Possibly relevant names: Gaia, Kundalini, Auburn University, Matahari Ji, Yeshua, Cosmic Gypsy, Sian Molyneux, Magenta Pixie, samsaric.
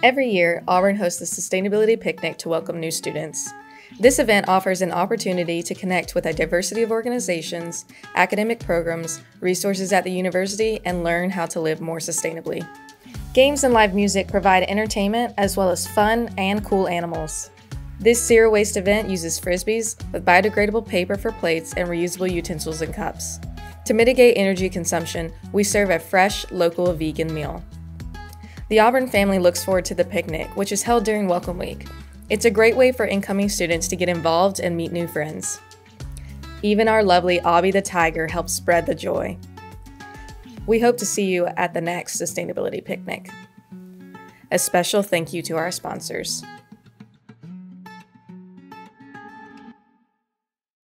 Every year, Auburn hosts a sustainability picnic to welcome new students. This event offers an opportunity to connect with a diversity of organizations, academic programs, resources at the university, and learn how to live more sustainably. Games and live music provide entertainment as well as fun and cool animals. This zero waste event uses Frisbees with biodegradable paper for plates and reusable utensils and cups. To mitigate energy consumption, we serve a fresh, local vegan meal. The Auburn family looks forward to the picnic, which is held during Welcome Week. It's a great way for incoming students to get involved and meet new friends. Even our lovely Obby the Tiger helps spread the joy. We hope to see you at the next Sustainability Picnic. A special thank you to our sponsors.